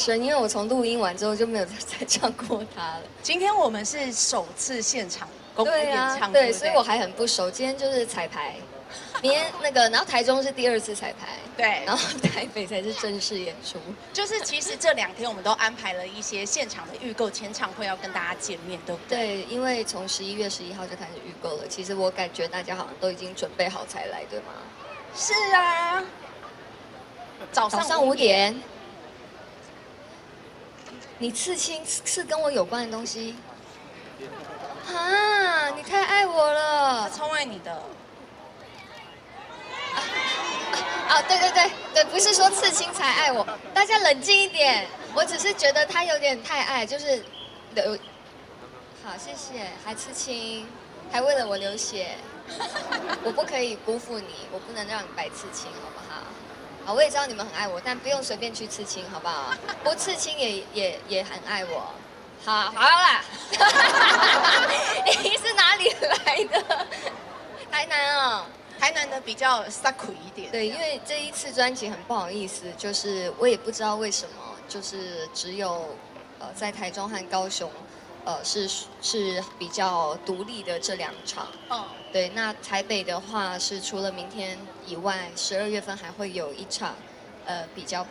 深，因为我从录音完之后就没有再唱过它了。今天我们是首次现场公开演唱，对，所以我还很不熟。今天就是彩排，明天那个，然后台中是第二次彩排，对，然后台北才是正式演出。就是其实这两天我们都安排了一些现场的预购签唱会要跟大家见面，对不对？对，因为从11月11号就开始预购了。其实我感觉大家好像都已经准备好才来，对吗？是啊，早上5点。 你刺青是跟我有关的东西，啊！你太爱我了，他超爱你的。啊，对对对对，不是说刺青才爱我，大家冷静一点。我只是觉得他有点太爱，就是流。好，谢谢，还刺青，还为了我流血，我不可以辜负你，我不能让你白刺青，好不好？ 好，我也知道你们很爱我，但不用随便去刺青，好不好？不刺青也很爱我。好，好啦。你是哪里来的？台南哦，台南的比较撒苦一点。对，因为这一次专辑很不好意思，就是我也不知道为什么，就是只有在台中和高雄，是比较独立的这两场。嗯。 对，那台北的话是除了明天以外，12月份还会有一场，比较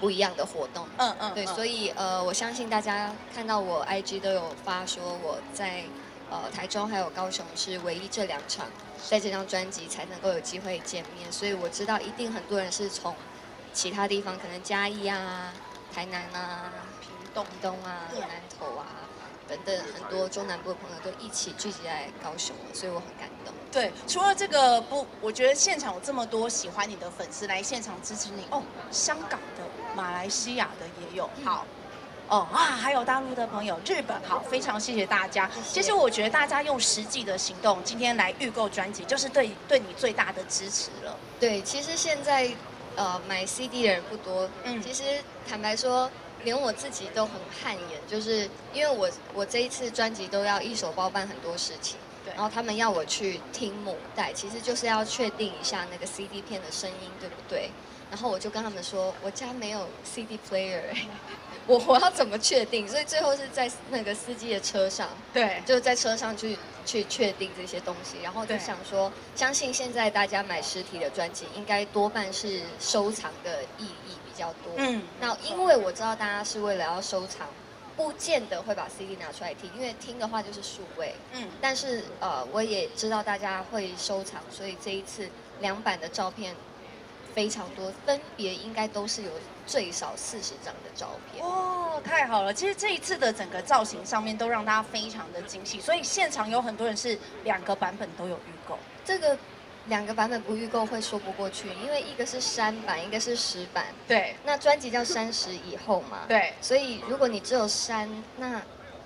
不一样的活动。对，所以我相信大家看到我 IG 都有发说我在台中还有高雄是唯一这两场，在这张专辑才能够有机会见面。所以我知道一定很多人是从其他地方，可能嘉义啊、台南啊、屏东啊、南投啊。 等等，很多中南部的朋友都一起聚集在高雄了，所以我很感动。对，除了这个不，我觉得现场有这么多喜欢你的粉丝来现场支持你哦，香港的、马来西亚的也有，好，哦啊，还有大陆的朋友、日本，好，非常谢谢大家。谢谢。其实我觉得大家用实际的行动，今天来预购专辑，就是对你最大的支持了。对，其实现在买 CD 的人不多，其实坦白说。 连我自己都很汗颜，就是因为我这一次专辑都要一手包办很多事情，然后他们要我去听母带，其实就是要确定一下那个 CD 片的声音对不对。然后我就跟他们说，我家没有 CD player， 我要怎么确定？所以最后是在那个司机的车上，对，就在车上去确定这些东西。然后就想说，相信现在大家买实体的专辑，应该多半是收藏的意义。 比较多，那因为我知道大家是为了要收藏，不见得会把 CD 拿出来听，因为听的话就是数位，但是我也知道大家会收藏，所以这一次两版的照片非常多，分别应该都是有最少40张的照片。哦，太好了！其实这一次的整个造型上面都让大家非常的精细，所以现场有很多人是两个版本都有预购。这个。 两个版本不预购会说不过去，因为一个是删版，一个是实版。对。那专辑叫30以后嘛。对。所以如果你只有删，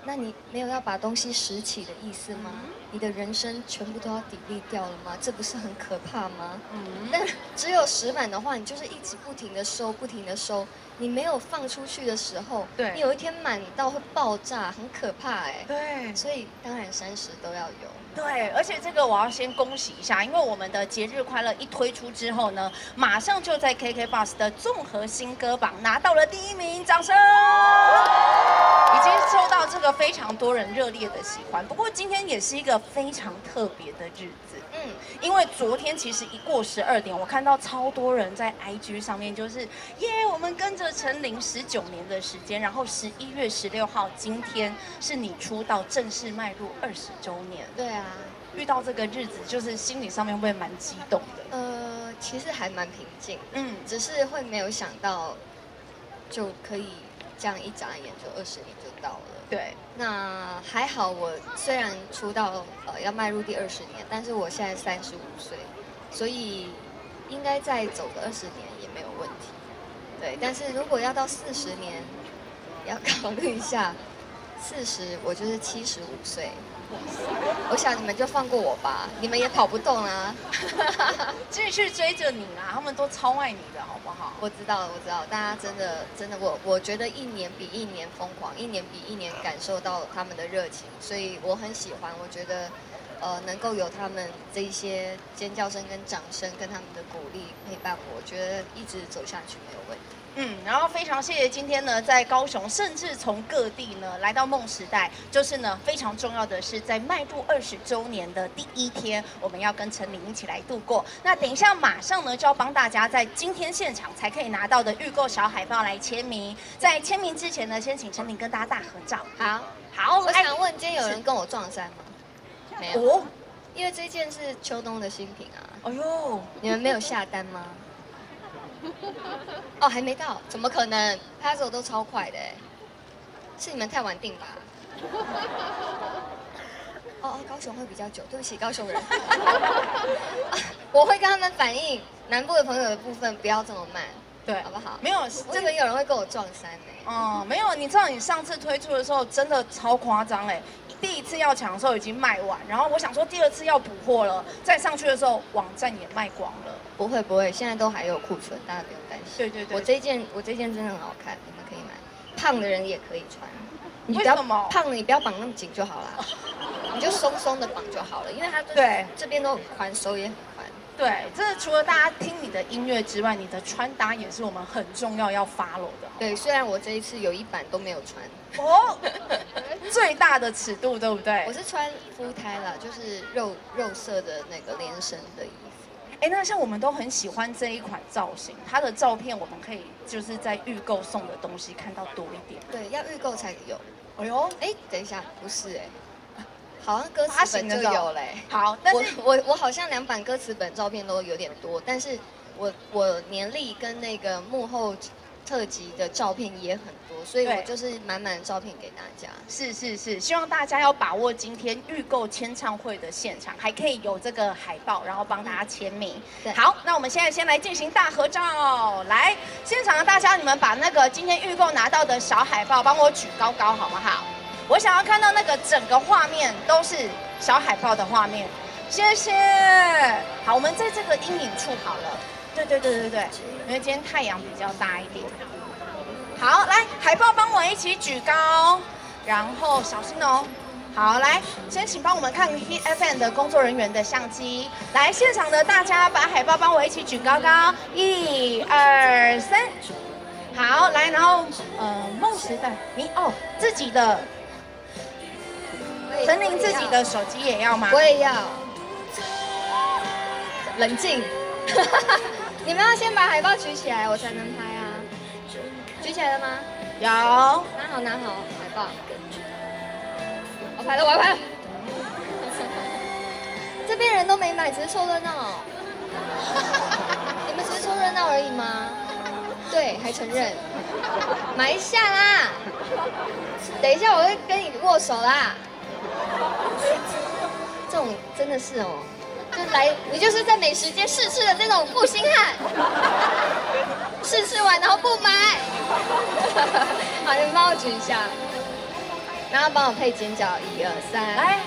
那你没有要把东西拾起的意思吗？你的人生全部都要delete掉了吗？这不是很可怕吗？但只有实版的话，你就是一直不停的收，不停的收，你没有放出去的时候，对，你有一天满到会爆炸，很可怕哎。对。所以当然30都要有。 对，而且这个我要先恭喜一下，因为我们的节日快乐一推出之后呢，马上就在 KKBOX 的综合新歌榜拿到了第1名，掌声！已经受到这个非常多人热烈的喜欢。不过今天也是一个非常特别的日子，因为昨天其实一过12点，我看到超多人在 IG 上面就是耶，我们跟着陈琳19年的时间，然后11月16号今天是你出道正式迈入20周年，对啊。 遇到这个日子，就是心理上面会蛮激动的。其实还蛮平静，只是会没有想到，就可以这样一眨眼就20年就到了。对，那还好，我虽然出道要迈入第20年，但是我现在35岁，所以应该再走个20年也没有问题。对，但是如果要到40年，要考虑一下，40我就是75岁。 我想你们就放过我吧，你们也跑不动啊，继续追着你啦，他们都超爱你的，好不好？我知道，大家真的，我觉得一年比一年疯狂，一年比一年感受到他们的热情，所以我很喜欢。我觉得，能够有他们这一些尖叫声跟掌声，跟他们的鼓励陪伴我，我觉得一直走下去没有问题。然后非常谢谢今天呢，在高雄甚至从各地呢来到梦时代，就是呢非常重要的是在迈入20周年的第一天，我们要跟陈琳一起来度过。那等一下马上呢就要帮大家在今天现场才可以拿到的预购小海报来签名。在签名之前呢，先请陈琳跟大家大合照。好，我想问，今天有人跟我撞衫吗？没有，哦、因为这件是秋冬的新品啊。哎呦，你们没有下单吗？哦，还没到，怎么可能？拍手都超快的，是你们太晚定吧？哦，高雄会比较久，对不起，高雄人。我会跟他们反映南部的朋友的部分不要这么慢，对，好不好？没有，我以为有人会跟我撞衫呢。哦，没有，你知道你上次推出的时候真的超夸张哎。 第一次要抢的时候已经卖完，然后我想说第二次要补货了，再上去的时候网站也卖光了。不会不会，现在都还有库存，大家不用担心。对对对，我这件真的很好看，你们可以买，胖的人也可以穿。你不要胖的，你不要绑那么紧就好啦，你就松松的绑就好了，因为它对这边都很宽，手也很宽。对，这除了大家听你的音乐之外，你的穿搭也是我们很重要要 follow 的。对，虽然我这一次有一版都没有穿。 哦，最大的尺度对不对？我是穿肤胎啦，就是肉色的那个连身的衣服。哎，那像我们都很喜欢这一款造型，它的照片我们可以就是在预购送的东西看到多一点。对，要预购才有。哎呦，哎，等一下，不是哎，好像歌词本就有嘞。好，但是我好像2版歌词本照片都有点多，但是我年历跟那个幕后。 特辑的照片也很多，所以我就是满满的照片给大家。是，希望大家要把握今天预购签唱会的现场，还可以有这个海报，然后帮大家签名。好，那我们现在先来进行大合照、哦。来，现场的大家，你们把那个今天预购拿到的小海报帮我举高高，好不好？我想要看到那个整个画面都是小海报的画面。谢谢。好，我们在这个阴影处好了。 对，因为今天太阳比较大一点。好，来海报帮我一起举高，然后小心哦。好，来先请帮我们看 TFN 的工作人员的相机。来，现场的大家把海报帮我一起举高高，1、2、3。好，来，然后梦时代，你哦自己的，陈琳自己的手机也要吗？我也要。冷静。 你们要先把海报举起来，我才能拍啊！举起来了吗？有，拿好海报。我拍了，我要拍了。这边人都没买，只是凑热闹。你们只是凑热闹而已吗？对，还承认。买一下啦！等一下我会跟你握手啦。这种真的是哦。 就来，你就是在美食街试吃的那种负心汉，试吃完然后不买。好，你们帮我举一下，然后帮我配尖角，1、2、3，来。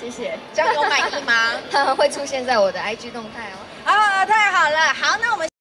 谢谢，这样有满意吗？会出现在我的 IG 动态哦。啊，太好了，好，那我们。